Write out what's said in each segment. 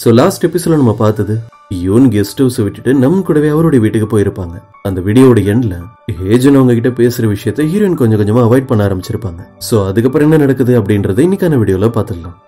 So last episode நம்ம பார்த்தது யோன் guest house விட்டுட்டு நம்ம கூடவே அவரோட வீட்டுக்கு போயிருப்பாங்க. அந்த வீடியோட எண்ட்ல ஏஜன் அவங்க கிட்ட பேசுற விஷயத்தை ஹீரோயின் கொஞ்சம் கொஞ்சமா அவாய்ட் பண்ண ஆரம்பிச்சிருப்பாங்க. சோ அதுக்கப்புறம் என்ன நடக்குது அப்படின்றதை இன்னைக்கான வீடியோல பார்த்துடலாம்.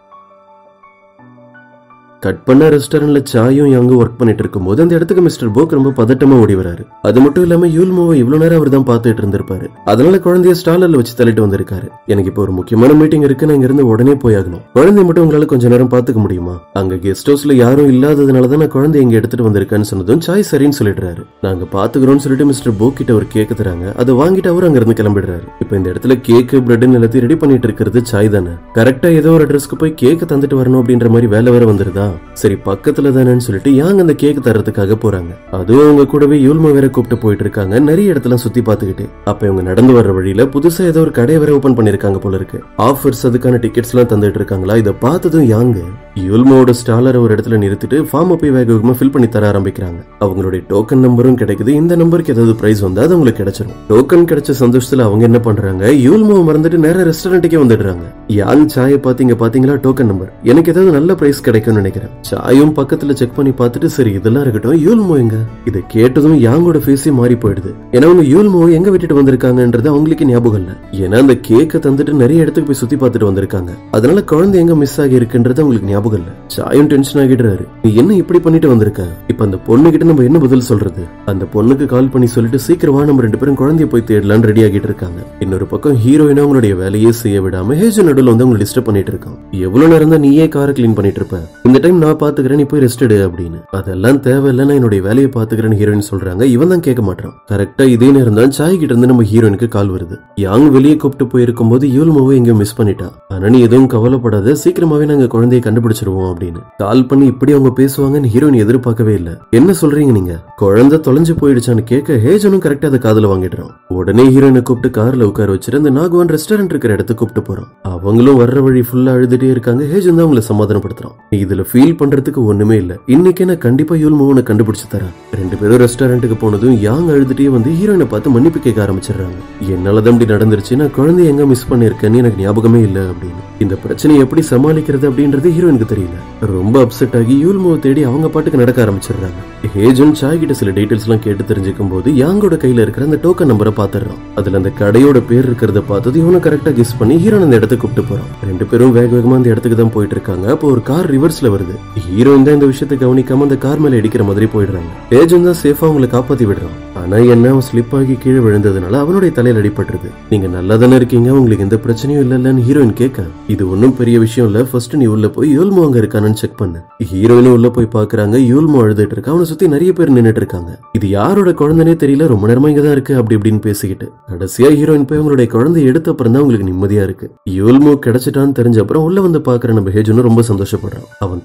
கட் பண்ண ரெஸ்டாரன்ட்ல சாயும் யங் வர்க் பண்ணிட்டு இருக்கும்போது அந்த இடத்துக்கு மிஸ்டர் போக் ரொம்ப பதட்டமா ஓடி வராரு. அது மட்டும் இல்லாம யூல்மோவை இவ்வளவு நேரம் அவர் தான் பார்த்துட்டு இருந்திருப்பாரு. அதனால குழந்தைய ஸ்டாலர்ல வச்சு தள்ளிட்டு வந்திருக்காரு. எனக்கு இப்போ ஒரு முக்கியமான மீட்டிங் இருக்கு, நான் இங்க இருந்து உடனே போயாகணும். குழந்தைய மட்டும் உங்களால கொஞ்ச நேரம் பாத்துக்க முடியுமா? அங்க கெஸ்ட் ஹவுஸ்ல யாரும் இல்லாததுனாலதான் நான் குழந்தை இங்க எடுத்துட்டு வந்திருக்கேன்னு சொன்னதும் சாய் சரின்னு சொல்லிடுறாரு. நாங்க பாத்துக்கிறோம்னு சொல்லிட்டு மிஸ்டர் போக் கிட்ட ஒரு கேக் தராங்க. அதை வாங்கிட்டு அவர் அங்க இருந்து கிளம்பிடுறாரு. இப்ப இந்த இடத்துல கேக்கு பிரெட்னு எல்லாத்தையும் ரெடி பண்ணிட்டு இருக்கிறது சாய் தானே. கரெக்டா ஏதோ ஒரு அட்ரஸ்க்கு போய் கேக்கு தந்துட்டு வரணும் அப்படின்ற மாதிரி வேலை வேற வந்துருதா. சரி பக்கத்துல தானேன்னு சொல்லிட்டு யாங்க அந்த கேக் தரதுக்காக போறாங்க. அதுவும் அவங்க கூடவே யூல்மா வேற கூப்பிட்டு போயிட்டு இருக்காங்க. நிறைய இடத்துல சுத்தி பாத்துக்கிட்டு அப்ப இவங்க நடந்து வர்ற வழியில புதுசா ஏதோ ஒரு கடை வேற ஓபன் பண்ணிருக்காங்க போல இருக்கு. ஆஃபர்ஸ் அதுக்கான டிக்கெட்ஸ் எல்லாம் தந்துட்டு இருக்காங்களா. இதை பார்த்ததும் யாங்க யூல்மாவோட ஸ்டாலரை ஒரு இடத்துல நிறுத்திட்டு ஃபார்ம் போய் வேகமா ஃபில் பண்ணி தர ஆரம்பிக்கிறாங்க. அவங்களுடைய டோக்கன் நம்பரும் கிடைக்குது. இந்த நம்பருக்கு ஏதாவது பிரைஸ் வந்தா அது உங்களுக்கு கிடைச்சிடும். டோக்கன் கிடைச்ச சந்தோஷத்துல அவங்க என்ன பண்றாங்க, யூல்மாவை மறந்துட்டு நேர ரெஸ்டாரண்ட்டுக்கே வந்துடுறாங்க. யாங் சாயை பாத்தீங்க, பாத்தீங்களா டோக்கன் நம்பர், எனக்கு ஏதாவது நல்ல பிரைஸ் கிடைக்கும்னு நினைக்கிறேன். சாயும் பக்கத்துல செக் பண்ணி பார்த்துட்டு சரி இதெல்லாம் இருக்கட்டும் யூல்மோ எங்க. இதை கேட்டதும் யாங்கோட ஃபேஸே மாறி போயிடுது. ஏன்னா அவங்க யூல்மோ எங்க விட்டுட்டு வந்திருக்காங்கன்றது அவங்களுக்கு ஞாபகம் இல்ல. ஏன்னா அந்த கேக்கை தந்துட்டு நிறைய இடத்துக்கு போய் சுத்தி பார்த்துட்டு வந்திருக்காங்க. அதனால குழந்தை எங்க மிஸ் ஆகி இருக்குன்றது அவங்களுக்கு ஞாபகம் இல்ல. சாயும் டென்ஷன் ஆகிடுறாரு. நீ என்ன இப்படி பண்ணிட்டு வந்திருக்க? இப்ப அந்த பொண்ணு கிட்ட நம்ம என்ன பதில் சொல்றது? அந்த பொண்ணுக்கு கால் பண்ணி சொல்லிட்டு சீக்கிரமா நம்ம ரெண்டு பேரும் குழந்தைய போய் தேடலான்னு ரெடி ஆகிட்டு இருக்காங்க. இன்னொரு பக்கம் ஹீரோயினா அவங்களுடைய வேலையே செய்ய விடாம ஹேஜன் நடுவில் வந்து அவங்க டிஸ்டர்ப் பண்ணிட்டு இருக்கான். எவ்வளவு நேரம் தான் நீயே காரை கிளீன் பண்ணிட்டு இருப்ப? இந்த டைம் நான் பாத்துக்கிறேன், நீ போய் ரெஸ்ட் எடு அப்படின்னு. அதெல்லாம் தேவையில்ல, நான் என்னுடைய வேலையை பாத்துக்கிறேன்னு ஹீரோயின் சொல்றாங்க. இவன் தான் கேட்க மாட்டான். கரெக்டா இதே நேரம் தான் சாய் கிட்ட இருந்து நம்ம ஹீரோயினுக்கு கால் வருது. யாங் வெளியே கூப்பிட்டு போயிருக்கும் போது யூல்மாவை எங்கேயும் மிஸ் பண்ணிட்டான். ஆனா நீ எதுவும் கவலைப்படாத, சீக்கிரமாவே நாங்க குழந்தையை கண்டுபிடிச்சிருவோம் அப்படின்னு. கால் பண்ணி இப்படி அவங்க பேசுவாங்கன்னு ஹீரோயின் எதிர்பார்க்கவே இல்ல. என்ன சொல்றீங்க நீங்க, குழந்தை தொலைஞ்சு போயிடுச்சான்னு கேட்க ஹேஜனும் கரெக்டா அதை காதுல வாங்கிடுறான். உடனே ஹீரோயினை கூப்பிட்டு கார்ல உட்கார வச்சுட்டு அந்த நாகவான் ரெஸ்டாரண்ட் இருக்கிற இடத்துக்கு கூப்பிட்டு போறான். அவங்களும் வர்ற வழி ஃபுல்லா அழுதுட்டே இருக்காங்க. ஹேஜன் தான் அவங்களை சமாதானப்படுத்துறான். இதுல ஃபீல் பண்றதுக்கு ஒண்ணுமே இல்ல, இன்னைக்கு நான் கண்டிப்பா யூல்மோவனை கண்டுபிடிச்சு தரேன். ரெண்டு பேரும் ரெஸ்டாரண்ட்டுக்கு போனதும் யாங் அழுதுட்டே வந்து ஹீரோயினை பார்த்து மன்னிப்பு கேட்க ஆரம்பிச்சிடுறாங்க. என்னாலதான் இப்படி நடந்துருச்சு, நான் குழந்தைய எங்க மிஸ் பண்ணிருக்கேன்னு எனக்கு ஞாபகமே இல்ல அப்படின்னு. இந்த பிரச்சனையை எப்படி சமாளிக்கிறது அப்படின்றது ஹீரோயினுக்கு தெரியல. ரொம்ப அப்செட் ஆகி யூல்மோவை தேடி அவங்க பாட்டுக்கு நடக்க ஆரம்பிச்சிடுறாங்க. ஏஜென்ட் சாய் கிட்ட சில டீடைல்ஸ் எல்லாம் கேட்டு தெரிஞ்சுக்கும் போது யாங்கோட கையில இருக்கிற அந்த டோக்கன் நம்பரை பாத்துறான். அதுல அந்த கடையோட பேர் இருக்கிறத பார்த்தது இவனை கரெக்டா கெஸ் பண்ணி ஹீரோயின் அந்த இடத்துக்கு கூப்பிட்டு போறான். ரெண்டு பேரும் வேக வேகமா அந்த இடத்துக்கு தான் போயிட்டு இருக்காங்க. அப்போ ஒரு கார் ரிவர்ஸ்ல வருது. ஹீரோயின் தான் இந்த விஷயத்தை கவனிக்காம அந்த கார் மேல அடிக்கிற மாதிரி போயிடுறாங்க. ஏஜென்ட் தான் சேஃபா அவங்களை காப்பாத்தி விடுறான். ஆனா என்ன, அவன் ஸ்லிப் ஆகி கீழே விழுந்ததுனால அவனுடைய தலையில் அடிபட்டுருது. நீங்க நல்லா தானே இருக்கீங்க, உங்களுக்கு எந்த பிரச்சனையும் இல்லன்னு ஹீரோயின் கேட்க, இது ஒன்னும் பெரிய விஷயம் இல்ல, ஃபர்ஸ்ட் நீ உள்ள போய் யூல்மோ அங்க இருக்கானு செக் பண்ணு. ஹீரோயினும் உள்ள போய் பாக்குறாங்க. யூல்மோ அழுதுட்டு இருக்க. அவனை சுத்தி நிறைய பேர் நின்னுட்டு இருக்காங்க. இது யாரோட குழந்தைனே தெரியல, ரொம்ப நேரமா இங்க தான் இருக்கு அப்படி இப்படின்னு பேசிக்கிட்டு கடைசியா ஹீரோயின் போய் அவங்களுடைய குழந்தைய எடுத்த அப்புறம் தான் அவங்களுக்கு நிம்மதியா இருக்கு. யூல்மோ கிடைச்சிட்டான்னு தெரிஞ்ச அப்புறம் உள்ள வந்து பாக்குற நம்ம ஹேஜனும் ரொம்ப சந்தோஷப்படுறான். அவன்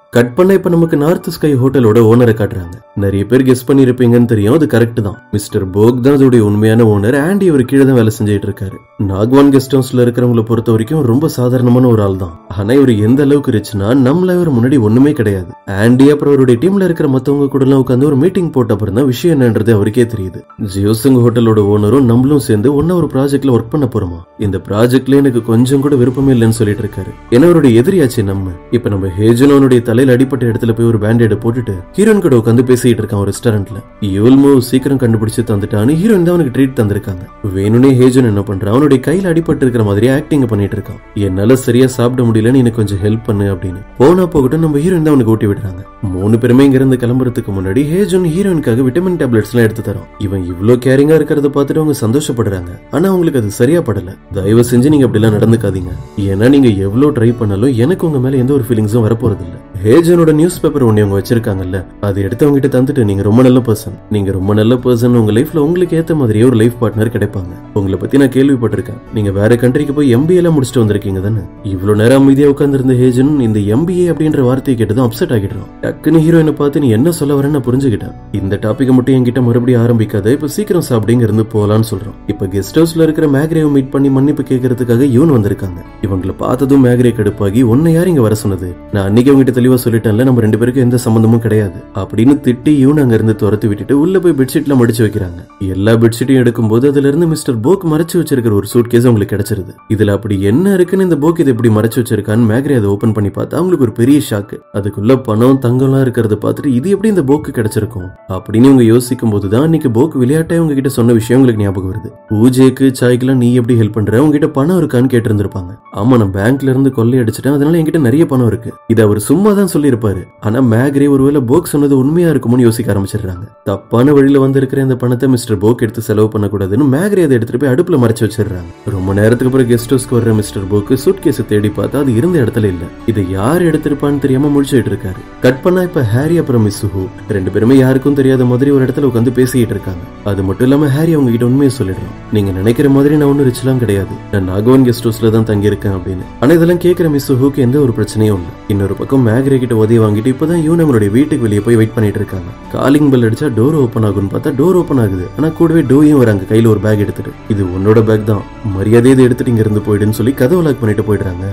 கட் பண்ண இப்ப நமக்கு நார்த் ஸ்கை ஹோட்டலோட ஓனரை காட்டுறாங்க. நிறைய பேர் கெஸ் பண்ணிருப்பீங்கன்னு தெரியும், அது கரெக்ட் தான். மிஸ்டர் போக் தான் அதோடைய உண்மையான ஓனர். ஆண்டி ஒரு கீழே தான் வேலை செஞ்சுட்டு இருக்காரு. நாகவான் கெஸ்ட் ஹவுஸ்ல இருக்கிறவங்களை பொறுத்த வரைக்கும் ரொம்ப சாதாரணமான ஒரு ஆள் தான். ஆனா இவர் எந்த அளவுக்கு ரிச்னா நம்மள இவர் முன்னாடி ஒண்ணுமே கிடையாது. ஆண்டி அப்புறம் அவருடைய டீம்ல இருக்கிற மத்தவங்க கூட எல்லாம் உட்காந்து ஒரு மீட்டிங் போட்ட அப்புறம் தான் விஷயம் என்னன்றது அவருக்கே தெரியுது. ஜியோசிங் ஹோட்டலோட ஓனரும் நம்மளும் சேர்ந்து ஒன்னும் ஒரு ப்ராஜெக்ட்ல ஒர்க் பண்ண போறோமா, இந்த ப்ராஜெக்ட்ல எனக்கு கொஞ்சம் கூட விருப்பமே இல்லைன்னு சொல்லிட்டு இருக்காரு. ஏன்னா அவருடைய எதிரியாச்சு நம்ம. இப்ப நம்ம ஹேஜனோனுடைய தலை அடிப்பட்ட இடத்துல போய் ஒரு பேண்டேட் போட்டுட்டு ஹீரோயின் கூட உட்காந்து பேசிட்டு இருக்கான் ஒரு ரெஸ்டாரண்ட்ல. யூல்மோ சீக்கிரம் கண்டுபிடிச்சு தந்துட்டான்னு ஹீரோயின் தான் அவனுக்கு ட்ரீட் தந்திருக்காங்க. வேணுனே ஹேஜன் என்ன பண்றான், அவனுடைய கையில அடிபட்டு இருக்கிற மாதிரி ஆக்டிங் பண்ணிட்டு இருக்கான். என்னால சரியா சாப்பிட முடியலன்னு எனக்கு கொஞ்சம் ஹெல்ப் பண்ணு அப்படின்னு. போனா போகட்டும் நம்ம ஹீரோயின் தான் அவனுக்கு ஓட்டி விடுறாங்க. மூணு பேருமே இங்க இருந்து கிளம்புறதுக்கு முன்னாடி ஹேஜன் ஹீரோயினுக்காக விட்டமின் டேப்லெட்ஸ் எல்லாம் எடுத்து தரோம். இவன் இவ்வளவு கேரிங்கா இருக்கிறத பார்த்துட்டு அவங்க சந்தோஷப்படுறாங்க. ஆனா அவங்களுக்கு அது சரியா படல. தயவு செஞ்சு நீங்க அப்படிலாம் நடந்துக்காதீங்க, ஏன்னா நீங்க எவ்வளவு ட்ரை பண்ணாலும் எனக்கு உங்க மேல எந்த ஒரு ஃபீலிங்ஸும் வரப்போறது இல்ல. ஹேஜனோட நியூஸ் பேப்பர் ஒன்று அவங்க வச்சிருக்காங்கல்ல, அது எடுத்து அவங்ககிட்ட தந்துட்டு, நீங்க ரொம்ப நல்ல பர்சன், நீங்க ரொம்ப நல்ல பர்சன், உங்க லைஃப்ல உங்களுக்கு ஏற்ற மாதிரியே ஒரு லைஃப் பார்ட்னர் கிடைப்பாங்க. உங்களை பத்தி நான் கேள்விப்பட்டிருக்கேன், நீங்க வேற கண்ட்ரிக்கு போய் MBA முடிச்சுட்டு வந்திருக்கீங்க தானே. இவ்வளவு நேரம் அமைதியா உட்கார்ந்திருந்த ஹேஜன் இந்த MBA அப்படின்ற வார்த்தையை கேட்டதும் அப்செட் ஆகிடுறான். டக்குன்னு ஹீரோயினை பார்த்து நீ என்ன சொல்ல வரேன்னு புரிஞ்சுக்கிட்டேன். இந்த டாபிக் மட்டும் என்கிட்ட மறுபடியும் ஆரம்பிக்காத, இப்ப சீக்கிரம் சாப்பிடுங்க, இருந்து போலான்னு சொல்றான். இப்ப கெஸ்ட் ஹவுஸ்ல இருக்கிற மேக்ரேவை மீட் பண்ணி மன்னிப்பு கேட்கறதுக்காக யூன் வந்திருக்காங்க. இவங்களை பார்த்ததும் மேக்ரே கடுப்பாகி, ஒன்னு யார் இங்க வர சொன்னது, நான் அன்னைக்கு உங்ககிட்ட தெளிவா சொல்லிட்டேன்ல நம்ம ரெண்டு பேருக்கு எந்த சம்பந்தமும் கிடையாது அப்படின்னு திட்டி இவன் அங்க இருந்து துரத்தி விட்டுட்டு உள்ள போய் பெட்ஷீட்ல மடிச்சு வைக்கிறாங்க. எல்லா பெட்ஷீட்டையும் எடுக்கும்போது அதுல இருந்து மிஸ்டர் போக் மறைச்சு வச்சிருக்கிற ஒரு சூட்கேஸ் உங்களுக்கு கிடைச்சிருது. இதுல அப்படி என்ன இருக்குன்னு இந்த போக் இதை எப்படி மறைச்சு வச்சிருக்கான்னு மேக்ரி அதை ஓபன் பண்ணி பார்த்தா அவங்களுக்கு ஒரு பெரிய ஷாக்கு. அதுக்குள்ள பணம் தங்கம்லாம் இருக்கிறத பார்த்துட்டு இது எப்படி இந்த போக்கு கிடைச்சிருக்கும் அப்படின்னு இவங்க யோசிக்கும் போதுதான் அன்னைக்கு போக் விளையாட்டை அவங்க கிட்ட சொன்ன விஷயம் உங்களுக்கு ஞாபகம் வருது. பூஜைக்கு சாய்க்குலாம் நீ எப்படி ஹெல்ப் பண்ற, உங்ககிட்ட பணம் இருக்கான்னு கேட்டு இருந்திருப்பாங்க. ஆமா நான் பேங்க்ல இருந்து கொள்ளையடிச்சிட்டேன் அதனால என்கிட்ட நிறைய பணம் இருக்கு இதை அவர் சும்மா தான் சொல்லியிருப்பாரு. ஆனா மேக்ரி ஒருவேளை போக் சொன்னது உண்மையா இருக்கும்னு யோசிக்க ஆரம்பிச்சிடுறாங்க. தப்பான வழியில வந்திருக்கிற இந்த பணத்தை மிஸ்டர் போக் எடுத்து செலவு பண்ணக்கூடாதுன்னு மேக்ரி அதை எடுத்துட்டு போய் அடுப்புல மறைச்சு வச்சிடுறாங்க. ரொம்ப நேரத்துக்கு அப்புறம் கெஸ்ட் ஹவுஸ்க்கு வர்ற மிஸ்டர் போக்கு சூட்கேஸை தேடி பார்த்தா அது இருந்த இடத்துல இல்ல. இதை யார் எடுத்திருப்பான்னு தெரியாம முழிச்சுட்டு இருக்காரு. கட் பண்ணா இப்ப ஹாரி அப்புறம் மிஸ் ஹூ ரெண்டு பேருமே யாருக்கும் தெரியாத மாதிரி ஒரு இடத்துல உட்காந்து பேசிக்கிட்டு இருக்காங்க. அது மட்டும் இல்லாம ஹாரி அவங்க கிட்ட உண்மையை சொல்லிடுறோம், நீங்க நினைக்கிற மாதிரி நான் ஒன்னும் ரிச்சலாம் கிடையாது, நான் நாகவன் கெஸ்ட் ஹவுஸ்ல தான் தங்கியிருக்கேன் அப்படின்னு. ஆனா இதெல்லாம் கேட்கிற மிஸ் ஹூக்கு எந்த ஒரு பிரச்சனையும் இல்லை. இன்னொரு பக்கம் மேக்ரி கிட்ட உதவி வாங்கிட்டு இப்பதான் இவன் நம்மளுடைய வீட்டுக்கு வெளியே போய் வெயிட் பண்ணிட்டு இருக்காங்க. காலிங் பெல் அடிச்சா டோர் ஓப்பன் ஆகும்னு பார்த்தா டோர் ஓப்பன் ஆகுது. ஆனா கூடவே டோயும் வராங்க கையில ஒரு பேக் எடுத்துட்டு. இது உன்னோட பேக் தான், மரியாதையை எடுத்துட்டு இங்க இருந்து போயிடுன்னு சொல்லி கதவு லாக் பண்ணிட்டு போயிடுறாங்க.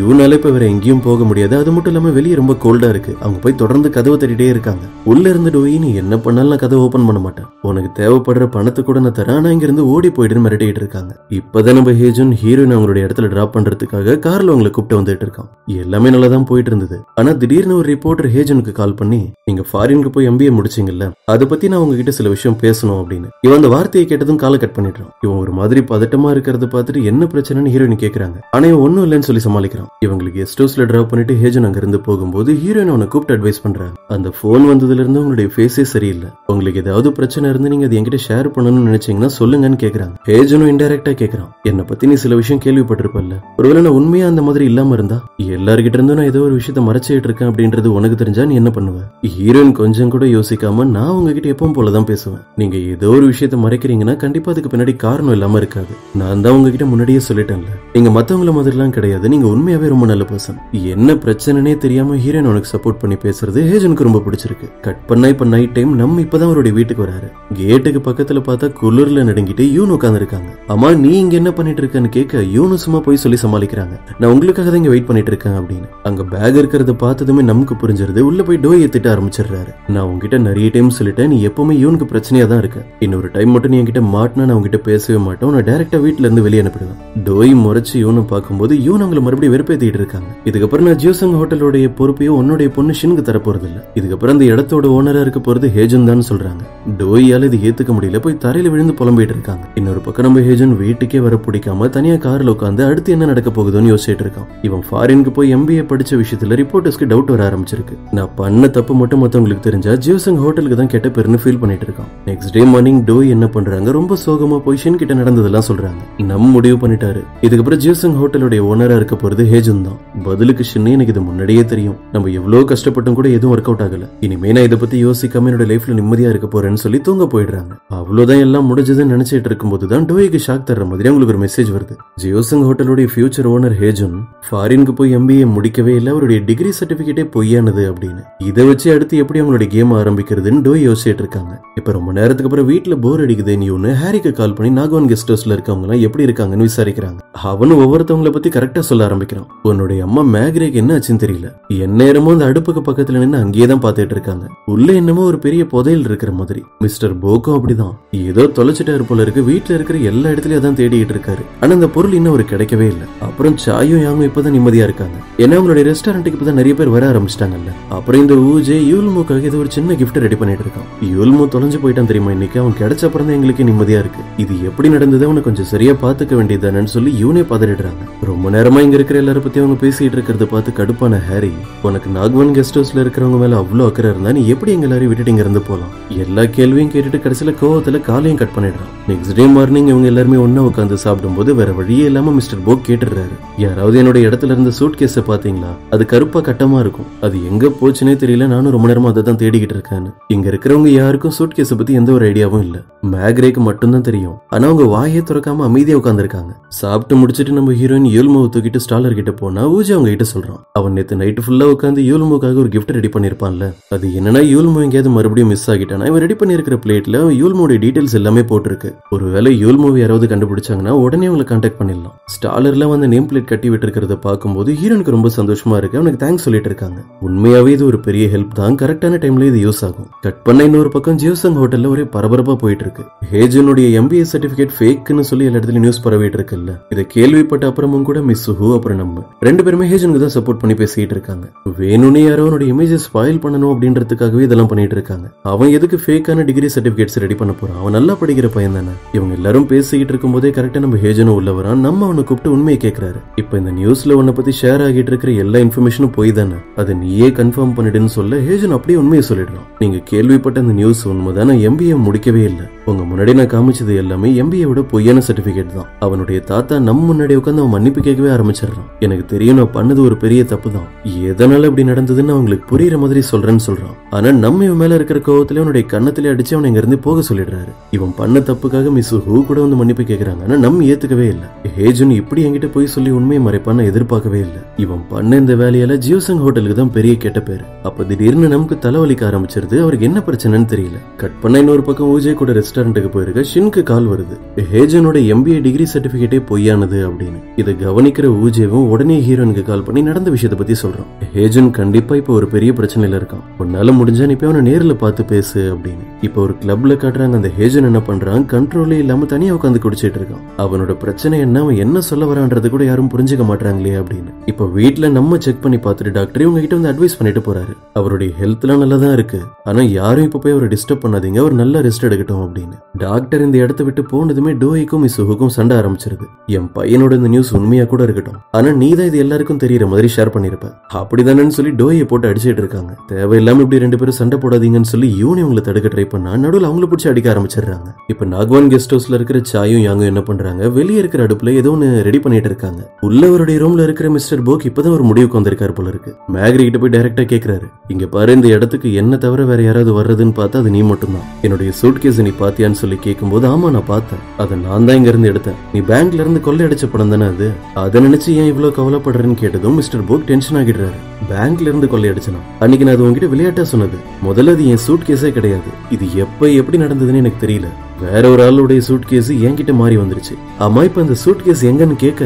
இவனால இப்ப வேற எங்கேயும் போக முடியாது. அது மட்டும் இல்லாம வெளியே ரொம்ப கோல்டா இருக்கு. அவங்க போய் தொடர்ந்து கதவு தட்டிட்டே இருக்காங்க. உள்ள இருந்து டோயி நீ என்ன பண்ணாலும் நான் கதவை ஓபன் பண்ண மாட்டேன், உனக்கு தேவைப்படுற பணத்தை கூட நான் தரேன், ஆனா இங்க இருந்து ஓடி போயிடுன்னு மிரட்டிட்டு இருக்காங்க. இப்பதான் நம்ம ஹேஜன் ஹீரோயின் அவங்களுடைய இடத்துல டிராப் பண்றதுக்காக கார்ல அவங்களை கூப்பிட்டு வந்துட்டு இருக்கான். எல்லாமே நல்லா தான் போயிட்டு இருந்தது. ஆனா திடீர்னு ஒரு ரிப்போர்ட்டர் ஹேஜனுக்கு கால் பண்ணி நீங்க ஃபாரினுக்கு போய் MBA முடிச்சீங்கல்ல அதை பத்தி நான் உங்ககிட்ட சில விஷயம் பேசணும் அப்படின்னு. இவன் அந்த வார்த்தையை கேட்டதும் காலை கட் பண்ணிடுறான். இவன் ஒரு மாதிரி பதட்டமா இருக்கிறத பார்த்துட்டு என்ன பிரச்சனைன்னு ஹீரோயின் கேட்கறாங்க. ஆனா இவன் ஒன்னும் இல்லைன்னு சொல்லி சமாளிக்கிறான். இவங்களுக்கு கெஸ்ட் ஹவுஸ்ல டிராப் பண்ணிட்டு ஹேஜன் அங்க இருந்து போகும்போது ஹீரோயின் அவனை கூப்பிட்டு அட்வைஸ் பண்றாங்க. அந்த போன் வந்ததுல இருந்து உங்களுடைய ஃபேஸே சரியில்லை, உங்களுக்கு ஏதாவது பிரச்சனை இருந்து நீங்க அதை என்கிட்ட ஷேர் பண்ணணும்னு நினைச்சீங்கன்னா சொல்லுங்கன்னு கேட்கறாங்க. ஹேஜனும் இன்டைரக்டா கேட்கறான், என்ன பத்தி நீ சில விஷயம் கேள்விப்பட்டிருப்பல்ல, ஒருவேளை நான் உண்மையா அந்த மாதிரி இல்லாம இருந்தா எல்லாருக்கிட்ட இருந்தும் நான் ஏதோ ஒரு விஷயத்த மறைச்சிட்டு இருக்கேன் அப்படின்றது உனக்கு தெரிஞ்சா நீ என்ன பண்ணுவேன்? ஹீரோயின் கொஞ்சம் கூட யோசிக்காம நான் உங்ககிட்ட எப்பவும் போலதான் பேசுவேன், நீங்க ஏதோ ஒரு விஷயத்த மறைக்கிறீங்கன்னா கண்டிப்பா அதுக்கு பின்னாடி காரணம் இல்லாம இருக்காது, நான் தான் உங்ககிட்ட முன்னாடியே சொல்லிட்டேன்ல, நீங்க மத்தவங்கள மாதிரிலாம் கிடையாது, நீங்க உண்மையாவே ரொம்ப நல்ல பர்சன். என்ன பிரச்சனைனே தெரியாம ஹீரோயின் உனக்கு சப்போர்ட் பண்ணி பேசுறது ஹேஜனுக்கு ரொம்ப பிடிச்சிருக்கு. கட் பண்ணா இப்ப நைட் டைம் நம்ம இப்பதான் அவருடைய வீட்டுக்கு வராரு. கேட்டுக்கு பக்கத்துல பார்த்தா குளிர்ல நடுங்கிட்டு யூன் உட்கார்ந்து இருக்காங்க. ஆமா நீ இங்க என்ன பண்ணிட்டு இருக்கன்னு கேட்க யூனு சும்மா போய் சொல்லி சமாளிக்கிறாங்க. நான் உங்களுக்காக தான் இங்க வெயிட் பண்ணிட்டு இருக்கேன் அப்படின்னு. அங்க பேக் இருக்கிறத பார்த்ததுமே நமக்கு புரிஞ்சிருது. உள்ள போய் டோய் ஏத்திட்டு ஆரம்பிச்சிடுறாரு. நான் உங்ககிட்ட நிறைய டைம் சொல்லிட்டேன், நீ எப்பவுமே இவனுக்கு பிரச்சனையா தான் இருக்க, இன்னொரு டைம் மட்டும் நீ என்கிட்ட மாட்டினா நான் உங்ககிட்ட பேசவே மாட்டேன், நான் டைரக்டா வீட்டுல இருந்து வெளியே அனுப்பிடுவேன். டோய் முறைச்சு இவனு பார்க்கும்போது இவன் அவங்களை மறுபடியும் வெறுப்பேத்திட்டு இருக்காங்க. இதுக்கப்புறம் நான் ஜியோசங் ஹோட்டலுடைய பொறுப்பையும் உன்னுடைய பொண்ணு ஷினுக்கு தரப்போறது இல்ல, இதுக்கப்புறம் அந்த இடத்தோட ஓனரா இருக்க போறது ஹேஜன் தான் சொல்றாங்க. டோயால இது ஏத்துக்க முடியல, போய் தரையில விழுந்து புலம்பிட்டு இருக்காங்க. இன்னொரு பக்கம் நம்ம ஹேஜன் வீட்டுக்கே வர பிடிக்காம தனியா கார்ல உட்காந்து அடுத்து என்ன நடக்க போகுதுன்னு யோசிச்சுட்டு இருக்கான். இவன் ஃபாரினுக்கு போய் MBA படிச்ச விஷயத்துல ரிப்போர்ட்டர்ஸ்க்கு டவுட் வர ஆரம்பிச்சிருக்கு. நான் பண்ண தப்பு மட்டும் மத்தவங்களுக்கு தெரிஞ்சா ஜியோசங் ஹோட்டலுக்கு தான் கெட்ட பேர்னு ஃபீல் பண்ணிட்டு இருக்கான். நெக்ஸ்ட் டே மார்னிங் டோய் என்ன பண்றாங்க, ரொம்ப சோகமா போய் ஷின் கிட்ட நடந்ததெல்லாம் சொல்றாங்க. நம்ம முடிவு பண்ணிட்டாரு, இதுக்கப்புறம் ஜியோசங் ஹோட்டலுடைய ஓனரா இருக்க போறது ஹேஜன் தான். பதிலுக்கு ஷின், எனக்கு இது முன்னாடியே தெரியும், நம்ம எவ்வளவு கஷ்டப்பட்டும் கூட எதுவும் ஒர்க் அவுட் ஆகல, இனிமே நான் இதை பத்தி யோசிக்காம என்னோட லைஃப்ல நிம்மதியா இருக்க போறேன்னு சொல்லி தூங்க போயிடுறாங்க. அவ்வளவுதான் எல்லாம் முடிஞ்சதுன்னு நினைச்சிட்டு இருக்கும்போது தான் டோய்க்கு ஷாக் தர்ற மாதிரி அவங்களுக்கு ஒரு மெசேஜ் வருது. ஜியோசங் ஹோட்டலுடைய ஃபியூச்சர் ஓனர் ஹேஜன் ஃபாரினுக்கு போய் MBA முடிக்கவே இல்லை, அவருடைய டிகிரி சர்டிபிகேட்டே பொய்யானது அப்படின்னு. இதை வச்சு அடுத்து எப்படி அவங்களுடைய கேம் ஆரம்பிக்கிறதுன்னு டோய் யோசிச்சுட்டு இருக்காங்க. இப்ப ரொம்ப நேரத்துக்கு அப்புறம் வீட்டுல போர் அடிக்குதுன்னு இவனு ஹாரிக்கு கால் பண்ணி நாகவன் கெஸ்ட் ஹவுஸ்ல இருக்கவங்க எல்லாம் எப்படி இருக்காங்கன்னு விசாரிக்கிறாங்க. அவனு ஒவ்வொருத்தவங்களை பத்தி கரெக்டா சொல்ல ஆரம்பிக்கிறான். உன்னுடைய அம்மா மேக்ரேக்கு என்ன ஆச்சுன்னு தெரியல, எந்நேரமும் அந்த அடுப்புக்கு பக்கத்துல நின்று அங்கேயே தான் பாத்துட்டு இருக்காங்க, உள்ள என்னமோ ஒரு பெரிய புதையல் இருக்கிற மாதிரி. மிஸ்டர் போக்கும் அப்படிதான், ஏதோ தொலைச்சிட்டாரு போல இருக்கு, வீட்டுல இருக்கிற எல்லா இடத்துலயும் தான் தேடிட்டு இருக்காரு, ஆனா அந்த பொருள் இன்னும் ஒரு கிடைக்கவே இல்லை. அப்புறம் சாயும் யாமும் இப்பதான் நிம்மதியா இருக்காங்க, ஏன்னா அவங்களுடைய ரெஸ்டாரண்ட்டுக்கு இப்பதான் நிறைய பேர் வர ஆரம்பிச்சிட்டாங்கல்ல. அப்புறம் இந்த ஊஜே யூல்மோக்காக இது ஒரு சின்ன கிஃப்ட் ரெடி பண்ணிட்டு இருக்கான். யூல்மோ தொலைஞ்சு போயிட்டான் தெரியுமா, இன்னைக்கு அவன் கிடைச்ச அப்புறம் தான் எங்களுக்கு நிம்மதியா இருக்கு, இது எப்படி நடந்தது அவனை கொஞ்சம் சரியா பாத்துக்க வேண்டியதானு சொல்லி யூனே பதறிடுறாங்க. ரொம்ப நேரமா இங்க இருக்கிற எல்லாரும் பத்தி அவங்க பேசிட்டு இருக்கிறத பார்த்து கடுப்பான ஹாரி, உனக்கு நாகவன் கெஸ்ட் ஹவுஸ்ல இருக்கிறவங்க மேல அவ்வளவு அக்கறை இருந்தா நீ எப்படி எங்க எல்லாரும் விட்டுட்டு இங்க இருந்து போலாம்? எல்லா கேள்வியும் கேட்டுட்டு கடைசியில கோவத்துல காலையும் கட் பண்ணிடுறான். நெக்ஸ்ட் டே மார்னிங் இவங்க எல்லாருமே ஒன்னா உட்காந்து சாப்பிடும் போது வேற வழியே இல்லாம மிஸ்டர் போக் கேட்டுறாரு, யாராவது என்னோட இடத்துல இருந்த சூட்கேஸ் பாத்தீங்களா, அது கருப்பா கட்டமா இருக்கும், அது எங்க போச்சுன்னே தெரியல, நானும் ரொம்ப நேரமா அதை தான் தேடிக்கிட்டு இருக்கேன். இங்க இருக்கிறவங்க யாருக்கும் சூட்கேஸ் பத்தி எந்த ஒரு ஐடியாவும் இல்ல, மேக்ரேக்கு மட்டும் தான் தெரியும். ஆனா அவங்க வாயே திறக்காம அமைதியா உட்கார்ந்துருக்காங்க. சாப்பிட்டு முடிச்சிட்டு நம்ம ஹீரோயின் யூல்மோவை தூக்கிட்டு ஸ்டாலர் கிட்ட போனா ஊஜே அவங்க கிட்ட சொல்றான், அவன் நேத்து நைட்டு ஃபுல்லா உட்காந்து யூல்மோக்காக ஒரு கிஃப்ட் ரெடி பண்ணிருப்பான்ல, அது என்னன்னா யூல்மோ எங்கேயாவது மறுபடியும் மிஸ் ஆகிட்டானா இவன் ரெடி பண்ணிருக்கிற பிளேட்ல யூல்மோட டீடைல்ஸ் எல்லாமே போட்டிருக்கு, ஒருவேளை யூல்மோவை யாராவது கண்டுபிடிச்சாங்கன்னா உடனே அவங்களை கான்டாக்ட் பண்ணிடலாம். ஸ்டாலர்ல வந்து நேம் பிளேட் கட்டி விட்டு இருக்கிறத பார்க்கும்போது ஹீரோனுக்கு ரொம்ப சந்தோஷமா இருக்கு. அவனுக்கு தேங்க்ஸ் சொல்லிட்டு இருக்காங்க. உண்மையாவே இது ஒரு பெரிய ஹெல்ப் தான். கரெக்டான டைம்ல இது யூஸ் ஆகும். கட் பண்ண இன்னொரு பக்கம் ஜியோசங் ஹோட்டல்ல ஒரே பரபரப்பா போயிட்டு இருக்கு. ஹேஜனுடைய MBA சர்டிபிகேட் ஃபேக்னு சொல்லி எல்லா இடத்துல நியூஸ் பரவிட்டு இருக்குல்ல. இதை கேள்விப்பட்ட அப்புறமும் கூட மிஸ் ஹூ அப்புறம் நம்ம ரெண்டு பேருமே ஹேஜனுக்கு தான் சப்போர்ட் பண்ணி பேசிட்டு இருக்காங்க. வேணும்னே யாரோ அவனோட இமேஜை ஸ்பாயில் பண்ணணும் அப்படின்றதுக்காகவே இதெல்லாம் பண்ணிட்டு இருக்காங்க. அவன் எதுக்கு ஃபேக்கான டிகிரி சர்டிபிகேட்ஸ் ரெடி பண்ண போறான்? அவன் நல்லா படிக்கிற பையன் தானே. இவங்க எல்லாரும் பேசிக்கிட்டு இருக்கும் போதே கரெக்டா நம்ம ஹேஜனும் உள்ள வரான். நம்ம அவனை கூப்பிட்டு உண்மையை கேட்கிறாரு. இப்ப இந்த நியூஸ்ல உன்னை பத்தி ஷேர் ஆகிட்டு இருக்கிற எல்லா இன்ஃபர்மேஷனும் போய் தானே, அதை நீயே கன்ஃபார்ம் பண்ணிடுன்னு சொல்ல ஹேஜன் அப்படியே உண்மையை சொல்லிடுறான். நீங்க கேள்விப்பட்ட அந்த நியூஸ் உண்மைதான். நான் MBA முடிக்கவே இல்லை. உங்க முன்னாடி நான் காமிச்சது எல்லாமே MBA விட பொய்யான சர்டிபிகேட் தான். அவனுடைய தாத்தா நம்ம முன்னாடி உட்காந்து அவன் மன்னிப்பு கேட்கவே ஆரம்பிச்சிடறான். எனக்கு தெரியும் நான் பண்ணது ஒரு பெரிய தப்பு தான், எதனால இப்படி நடந்ததுன்னு அவங்களுக்கு புரியுற மாதிரி சொல்றேன்னு சொல்றான். ஆனா நம்ம இவன் மேல இருக்கிற கோவத்துல அவனுடைய கண்ணத்திலே அடிச்சு அவன் இங்க இருந்து போக சொல்லிடுறாரு. இவன் பண்ண தப்புக்காக மிஸ் ஹூ கூட வந்து மன்னிப்பு கேட்கிறாங்க. ஆனா நம்ம ஏத்துக்கவே இல்லை. ஹேஜன் இப்படி என்கிட்ட போய் சொல்லி உண்மையை மறைப்பான்னு எதிர்பார்க்கவே இல்லை. இவன் பண்ண இந்த வேலையால ஜியோசங் ஹோட்டலுக்கு தான் பெரிய கெட்ட பேரு. அப்ப திடீர்னு நமக்கு தலைவலிக்க ஆரம்பிச்சிருது. அவருக்கு என்ன பிரச்சனைன்னு தெரியல. கட் பண்ண இன்னொரு பக்கம் ஊஜே கூட ரெஸ்டாரண்ட்டுக்கு போயிருக்க ஷின்க்கு கால் வருது. ஹேஜனோட MBA டிகிரி சர்டிபிகேட்டே பொய்யானது அப்படின்னு. இதை கவனிக்கிற ஊஜேவும் உடனே ஹீரோனுக்கு கால் பண்ணி நடந்த விஷயத்தை பத்தி சொல்றான். ஹேஜன் கண்டிப்பா இப்ப ஒரு பெரிய பிரச்சனையில இருக்கான். உன்னால முடிஞ்சா இப்ப அவனை நேரில் பார்த்து பேசு அப்படின்னு. இப்ப ஒரு கிளப்ல காட்டுறாங்க அந்த ஹேஜன் என்ன பண்றான், கண்ட்ரோலே இல்லாம தனியா உட்காந்து குடிச்சிட்டு இருக்கான். அவனோட பிரச்சனை என்ன, அவன் என்ன சொல்ல வரான்றது கூட யாரும் புரிஞ்சுக்க மாட்டாங்களே அப்படின்னு. இப்ப வீட்டுல நம்ம செக் பண்ணி பார்த்துட்டு டாக்டர் இவங்க கிட்ட வந்து அட்வைஸ் பண்ணிட்டு போறாரு. அவருடைய ஹெல்த்லாம் நல்லா தான் இருக்கு, ஆனா யாரும் இப்ப போய் அவரை டிஸ்டர்ப் பண்ணாதீங்க, அவர் நல்லா ரெஸ்ட் எடுக்கட்டும் அப்படின்னு. டாக்டர் இந்த இடத்த விட்டு போனதுமே டோய்க்கும் மிசுஹுக்கும் சண்டை ஆரம்பிச்சிருது. என் பையனோட இந்த நியூஸ் உண்மையா கூட இருக்கட்டும், ஆனா நீதான் இது எல்லாருக்கும் தெரியற மாதிரி ஷேர் பண்ணிருப்ப அப்படிதானு சொல்லி டோயை போட்டு அடிச்சுட்டு இருக்காங்க. தேவையில்லாம இப்படி ரெண்டு பேரும் சண்டை போடாதீங்கன்னு சொல்லி யூனி உங்களை தடுக்க ட்ரை பண்ணா நடுவில் அவங்கள பிடிச்சி அடிக்க ஆரம்பிச்சிடுறாங்க. இப்ப நாகவான் கெஸ்ட் ஹவுஸ்ல இருக்கிற சாயும் யாங்கும் என்ன பண்றாங்க, வெளியே இருக்கிற அடுப்புல ஏதோ ஒன்னு ரெடி பண்ணிட்டு இருக்காங்க. உள்ளவருடைய ரூம்ல இருக்கிற மிஸ்டர் போக் இப்பதான் ஒரு முடிவுக்கு வந்திருக்காரு போல இருக்கு. மேக்ரி கிட்ட போய் டைரக்டா கேக்குறாரு, இங்க பாரு இந்த இடத்துக்கு என்ன தவிர வேற யாராவது வர்றதுன்னு பார்த்தா அது நீ மட்டும் தான். என்னுடைய சூட்கேஸ் நீ பாத்தியான்னு சொல்லி கேட்கும் போது ஆமா நான் பார்த்தேன், அதை நான் தான் இங்க இருந்து எடுத்தேன், நீ பேங்க்ல இருந்து கொள்ளையடிச்ச பணம் தானே அது, அதை நினைச்சு ஏன் இவ்வளவு கவலைப்படுறேன்னு கேட்டதும் மிஸ்டர் போக் டென்ஷன் ஆகிடுறாரு. பேங்க்ல இருந்து கொள்ளையடிச்சனா? அன்னைக்கு நான் அது உங்ககிட்ட விளையாட்டா சொன்னது. முதல்ல அது என் சூட்கேஸே கிடையாது. இது எப்ப எப்படி நடந்ததுன்னு எனக்கு தெரியல. வேற ஒரு ஆளுடைய சூட்கேஸ் என்கிட்ட மாறி வந்துருச்சு. ஆமா இப்ப அந்த சூட்கேஸ் எங்கன்னு கேட்க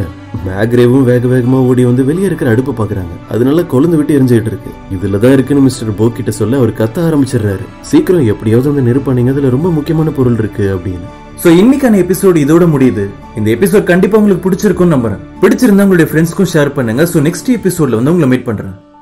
மேக்ரேவும் வேக வேகமா ஓடி வந்து வெளியே இருக்கிற அடுப்பு பாக்குறாங்க. அதனால கொழுந்து விட்டு எரிஞ்சுட்டு இருக்கு. இதுலதான் இருக்குன்னு மிஸ்டர் போக் கிட்ட சொல்ல அவர் கத்த ஆரம்பிச்சிடுறாரு. சீக்கிரம் எப்படியாவது அந்த நெருப்பானீங்க, அதுல ரொம்ப முக்கியமான பொருள் இருக்கு அப்படின்னு. சோ இன்னைக்கான எபிசோடு இதோட முடியுது. இந்த எபிசோட் கண்டிப்பா உங்களுக்கு பிடிச்சிருக்கும் நம்புறேன். பிடிச்சிருந்தா உங்களுடைய ஃப்ரெண்ட்ஸ்க்கும் ஷேர் பண்ணுங்க. சோ நெக்ஸ்ட் எபிசோட்ல வந்து உங்களை மீட் பண்றேன்.